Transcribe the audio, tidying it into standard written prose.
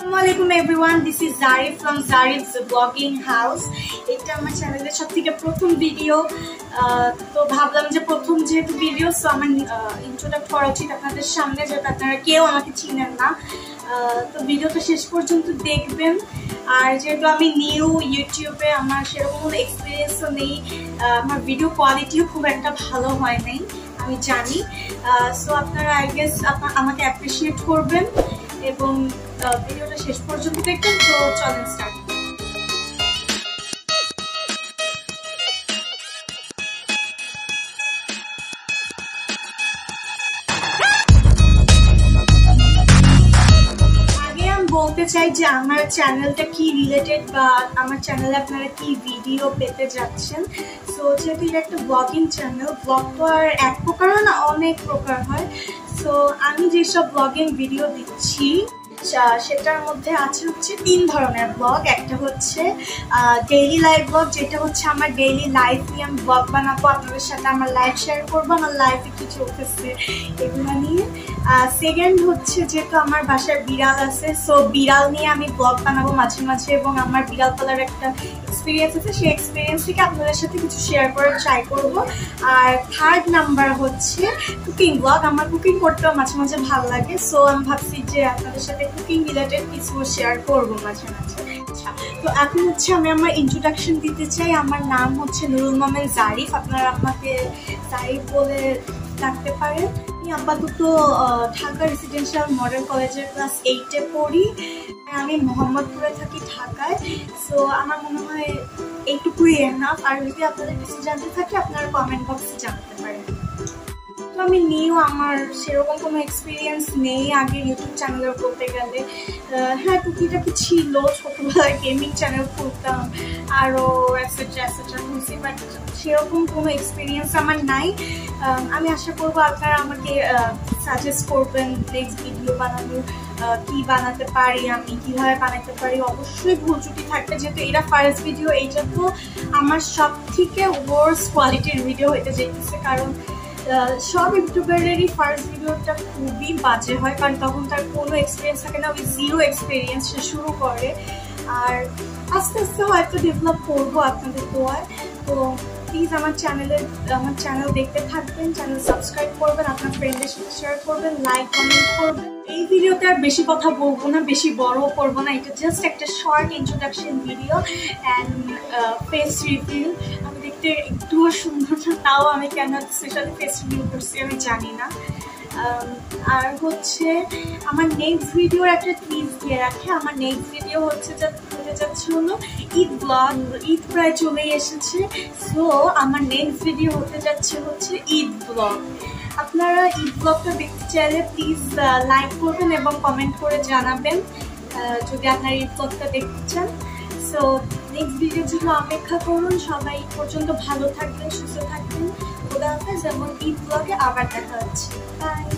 Assalamualaikum everyone, this is Zarif from Zarif's Vlogging House. Eta amar channel e shobtheke prothom video to bhablam je prothom jehetu video so amar introduce kora uchit apnader samne jeta apnara keu amake chinen na to video ta shesh porjonto dekhben ar jehetu ami new youtube e amar sherokom experience nei amar video quality khub ekta bhalo hoy nai ami jani so apnara I guess amake appreciate korben এবং ভিডিওটা শেষ পর্যন্ত দেখুন তো চলেন start করি আগে আমি বলতে চাই যে আমার চ্যানেলটা কি রিলেটেড বা আমার চ্যানেলে আপনারা কি ভিডিও পেতে যাচ্ছেন সো যেহেতু একটা ব্লগিং চ্যানেল ব্লগ তো আর এক প্রকার না অনেক প্রকার হয় সো আমি যে সব ব্লগিং ভিডিও দিচ্ছি সেটার মধ্যে আছে হচ্ছে তিন ধরনের ব্লগ একটা হচ্ছে ডেইলি লাইফ ব্লগ যেটা হচ্ছে আমার ডেইলি লাইফ নিয়ে আমি ব্লগ বানাবো আপনাদের সাথে আমার লাইফ শেয়ার করবো আমার লাইফে কি চলতেছে এগুলো নিয়ে সেকেন্ড হচ্ছে যেহেতু আমার বাসায় বিড়াল আছে সো বিড়াল নিয়ে আমি ব্লগ বানাবো মাঝে মাঝে এবং আমার বিড়াল পালার একটা এক্সপিরিয়েন্স আছে সেই এক্সপিরিয়েন্স থেকে আপনাদের সাথে কিছু শেয়ার করার ট্রাই করবো আর থার্ড নাম্বার হচ্ছে কুকিং ব্লগ আমার কুকিং করতেও মাঝে মাঝে ভালো লাগে সো আমি ভাবছি যে আপনাদের সাথে কুকিং রিলেটেড কিছু শেয়ার করবো মাঝে মাঝে আচ্ছা তো এখন হচ্ছে আমি আমার ইন্ট্রোডাকশন দিতে চাই আমার নাম হচ্ছে নুরুল মোমেন জারিফ আপনারা আমাকে জারিফ বলে ডাকতে পারেন আমি আপাতত ঢাকা রেসিডেন্সিয়াল মডেল কলেজের ক্লাস 8-এ পড়ি আমি মোহাম্মদপুরে থাকি ঢাকায় সো আমার মনে হয় এইটুকুই এনাফ আর যদি আপনাদের কিছু জানতে থাকে আপনারা কমেন্ট বক্সে জানতে পারেন তো আমি নিউ আমার সেরকম কোনো এক্সপিরিয়েন্স নেই আগে ইউটিউব চ্যানেলের করতে গেলে হ্যাঁ টুকিটা কি ছিল ছোটোবেলায় গেমিং চ্যানেল করতাম আরও অ্যাটসেট্রা অ্যাটসেট্রা খুঁজছি বাট সেরকম কোনো এক্সপিরিয়েন্স আমার নাই আমি আশা করবো আপনারা আমাকে সাজেস্ট করবেন নেক্সট ভিডিও বানানোর কী বানাতে পারি আমি কীভাবে বানাতে পারি অবশ্যই ভুল ত্রুটি থাকবে যেহেতু এটা ফার্স্ট ভিডিও এইটা তো আমার সব থেকে ওয়ার্স্ট কোয়ালিটির ভিডিও এটা যেতেছে কারণ সব ইউটিউবারেরই ফার্স্ট ভিডিওটা খুবই বাজে হয় কারণ তখন তার কোনো এক্সপিরিয়েন্স থাকে না ওই জিরো এক্সপিরিয়েন্স সে শুরু করে আর আস্তে আস্তে হয়তো ডেভেলপ করবো আপনাদের দোয়ায় তো প্লিজ আমার চ্যানেল দেখতে থাকবেন চ্যানেল সাবস্ক্রাইব করবেন আপনার ফ্রেন্ডের সাথে শেয়ার করবেন লাইক কমেন্ট করবেন এই ভিডিওতে আর বেশি কথা বলবো না বেশি বড়ও করবো না এটা জাস্ট একটা short introduction video and face review আমি দেখতে একটুও সুন্দর না তাও আমি কেন স্পেশালি ফেস রিভিউ করছি আমি জানি না আর হচ্ছে আমার নেক্সট ভিডিওর একটা টিপস দিয়ে রাখি আমার নেক্সট ভিডিও হচ্ছে যা হতে যাচ্ছে হলো ঈদ ব্লগ ঈদ প্রায় চলে এসেছে সো আমার নেক্সট ভিডিও হতে যাচ্ছে হচ্ছে ঈদ ব্লগ আপনারা ঈদ ব্লগটা দেখতে চাইলে প্লিজ লাইক করবেন এবং কমেন্ট করে জানাবেন যদি আপনারা ঈদ ব্লগটা দেখতে চান সো নেক্সট ভিডিওর জন্য অপেক্ষা করুন সবাই এই পর্যন্ত ভালো থাকবেন সুস্থ থাকবেন খুদা হাফেজ এবং ঈদ ব্লগে আবার দেখা হচ্ছে বাই